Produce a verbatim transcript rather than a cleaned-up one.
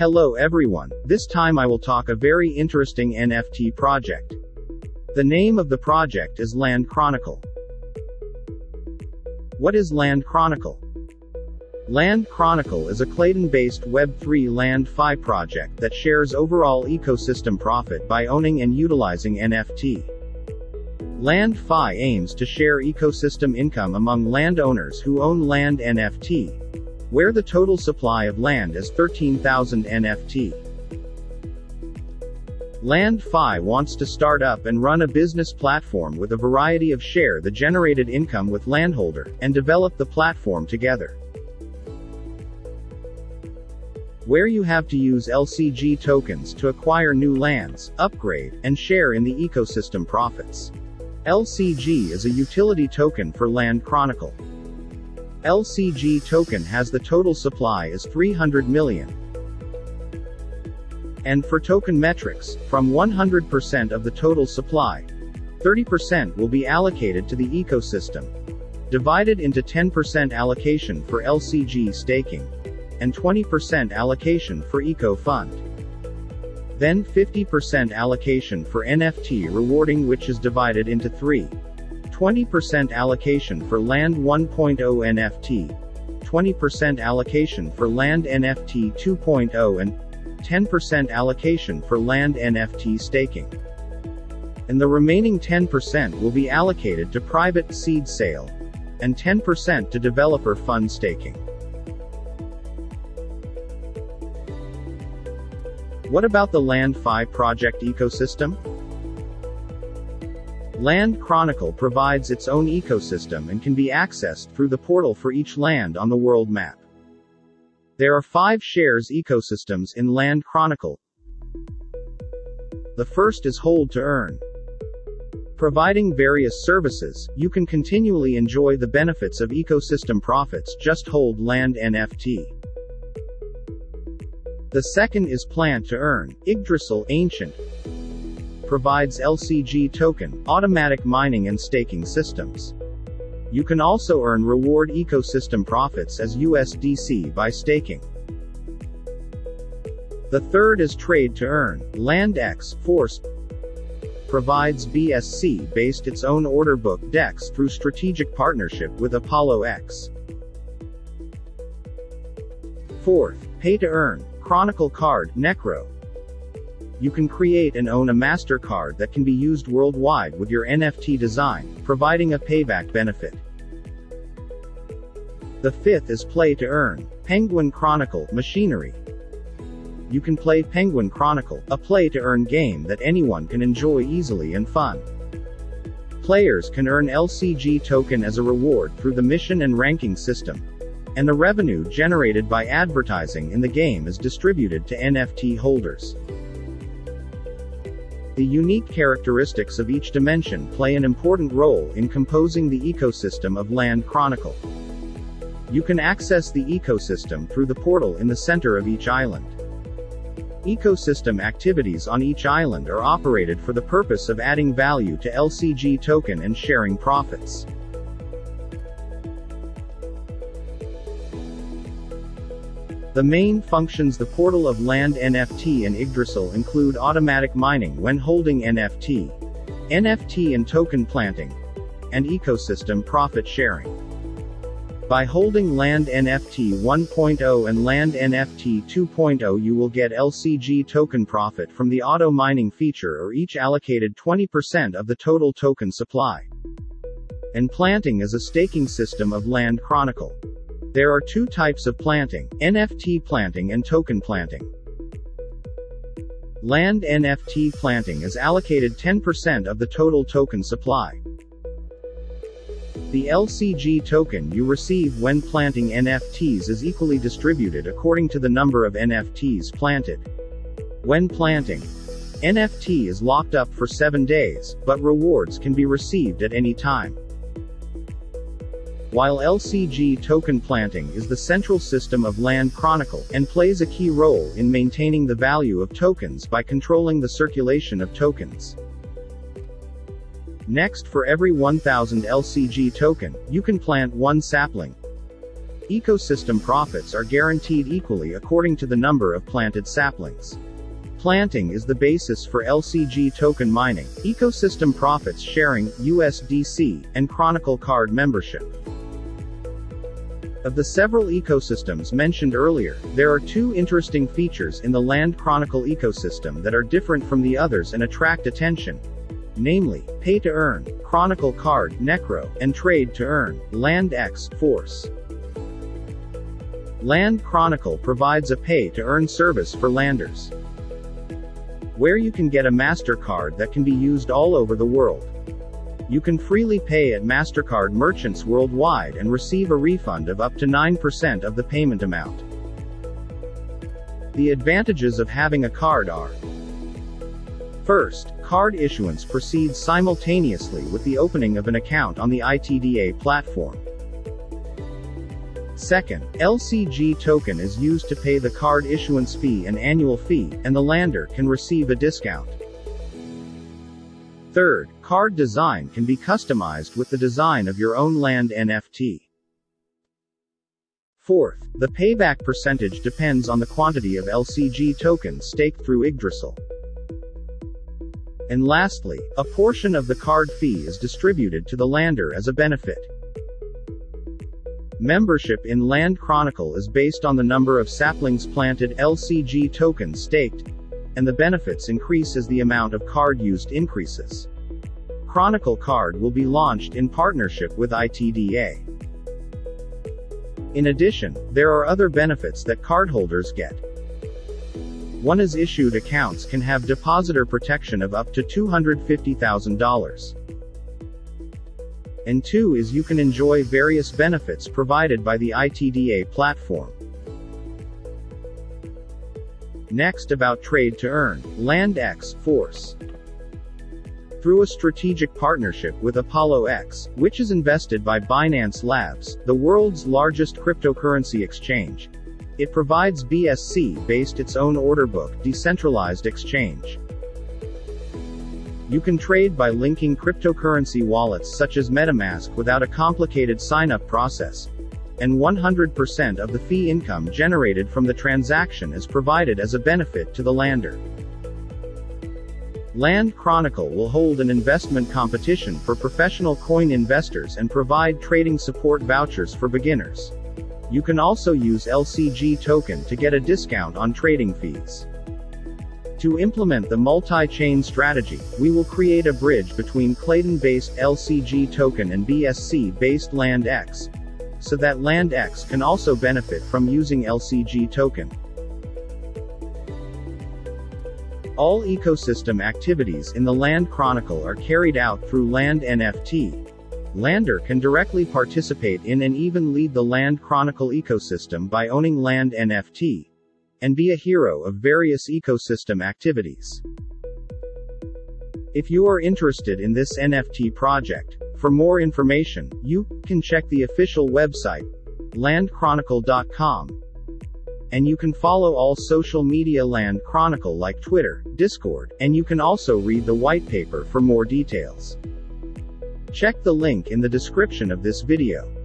Hello everyone, this time I will talk a very interesting N F T project. The name of the project is Land Chronicle. What is Land Chronicle? Land Chronicle is a Clayton-based Web three LandFi project that shares overall ecosystem profit by owning and utilizing N F T. LandFi aims to share ecosystem income among landowners who own land N F T, where the total supply of land is thirteen thousand N F T. LandFi wants to start up and run a business platform with a variety of share the generated income with landholder, and develop the platform together, where you have to use L C G tokens to acquire new lands, upgrade, and share in the ecosystem profits. L C G is a utility token for Land Chronicle. L C G token has the total supply is three hundred million. And for token metrics, from one hundred percent of the total supply, thirty percent will be allocated to the ecosystem, divided into ten percent allocation for L C G staking, and twenty percent allocation for Eco Fund. Then fifty percent allocation for N F T rewarding, which is divided into three. twenty percent allocation for Land one point oh N F T, twenty percent allocation for Land N F T two point oh, and ten percent allocation for Land N F T staking. And the remaining ten percent will be allocated to private seed sale, and ten percent to developer fund staking. What about the LandFi project ecosystem? Land Chronicle provides its own ecosystem and can be accessed through the portal for each land on the world map. There are five shares ecosystems in Land Chronicle. The first is Hold to Earn. Providing various services, you can continually enjoy the benefits of ecosystem profits. Just hold land N F T. The second is Plant to Earn. Yggdrasil Ancient provides L C G token, automatic mining and staking systems. You can also earn reward ecosystem profits as U S D C by staking. The third is Trade to Earn. Land X Force provides B S C based its own order book DEX through strategic partnership with Apollo X. Fourth, Pay to Earn. Chronicle Card Necro. You can create and own a MasterCard that can be used worldwide with your N F T design, providing a payback benefit. The fifth is Play to Earn. Penguin Chronicle Machinery. You can play Penguin Chronicle, a play-to-earn game that anyone can enjoy easily and fun. Players can earn L C G token as a reward through the mission and ranking system, and the revenue generated by advertising in the game is distributed to N F T holders. The unique characteristics of each dimension play an important role in composing the ecosystem of Land Chronicle. You can access the ecosystem through the portal in the center of each island. Ecosystem activities on each island are operated for the purpose of adding value to L C G token and sharing profits. The main functions the portal of Land N F T and Yggdrasil include automatic mining when holding N F T, N F T and token planting, and ecosystem profit sharing. By holding Land N F T one point oh and Land N F T two point oh, you will get L C G token profit from the auto mining feature, or each allocated twenty percent of the total token supply. And planting is a staking system of Land Chronicle. There are two types of planting: N F T planting and token planting. Land N F T planting is allocated ten percent of the total token supply. The L C G token you receive when planting N F Ts is equally distributed according to the number of N F Ts planted. When planting, N F T is locked up for seven days, but rewards can be received at any time. While L C G token planting is the central system of Land Chronicle, and plays a key role in maintaining the value of tokens by controlling the circulation of tokens. Next, for every one thousand L C G token, you can plant one sapling. ecosystem profits are guaranteed equally according to the number of planted saplings. Planting is the basis for L C G token mining, ecosystem profits sharing, U S D C, and Chronicle Card membership. Of the several ecosystems mentioned earlier, there are two interesting features in the Land Chronicle ecosystem that are different from the others and attract attention. Namely, Pay to Earn, Chronicle Card, Necro, and Trade to Earn, Land X, Force. Land Chronicle provides a pay to earn service for landers, where you can get a MasterCard that can be used all over the world. You can freely pay at MasterCard merchants worldwide and receive a refund of up to nine percent of the payment amount. The advantages of having a card are: first, card issuance proceeds simultaneously with the opening of an account on the I T D A platform. Second, L C G token is used to pay the card issuance fee and annual fee, and the lander can receive a discount. Third, card design can be customized with the design of your own land N F T. Fourth, the payback percentage depends on the quantity of L C G tokens staked through Yggdrasil. And lastly, a portion of the card fee is distributed to the lander as a benefit. Membership in Land Chronicle is based on the number of saplings planted, L C G tokens staked, and the benefits increase as the amount of card used increases. Chronicle Card will be launched in partnership with I T D A. In addition, there are other benefits that cardholders get. One is issued accounts can have depositor protection of up to two hundred fifty thousand dollars. And two is you can enjoy various benefits provided by the I T D A platform. Next, about Trade to Earn, Land X, Force. Through a strategic partnership with Apollo X, which is invested by Binance Labs, the world's largest cryptocurrency exchange, it provides B S C-based its own order book decentralized exchange. You can trade by linking cryptocurrency wallets such as Metamask without a complicated sign-up process, and one hundred percent of the fee income generated from the transaction is provided as a benefit to the lander. Land Chronicle will hold an investment competition for professional coin investors and provide trading support vouchers for beginners. You can also use L C G token to get a discount on trading fees. To implement the multi-chain strategy, we will create a bridge between Clayton-based L C G token and B S C-based Land X, so that Land X can also benefit from using L C G token. All ecosystem activities in the Land Chronicle are carried out through Land N F T. Lander can directly participate in and even lead the Land Chronicle ecosystem by owning Land N F T, and be a hero of various ecosystem activities. If you are interested in this N F T project, for more information, you can check the official website, land chronicle dot com. And you can follow all social media Land Chronicle like Twitter, Discord, and you can also read the white paper for more details. Check the link in the description of this video.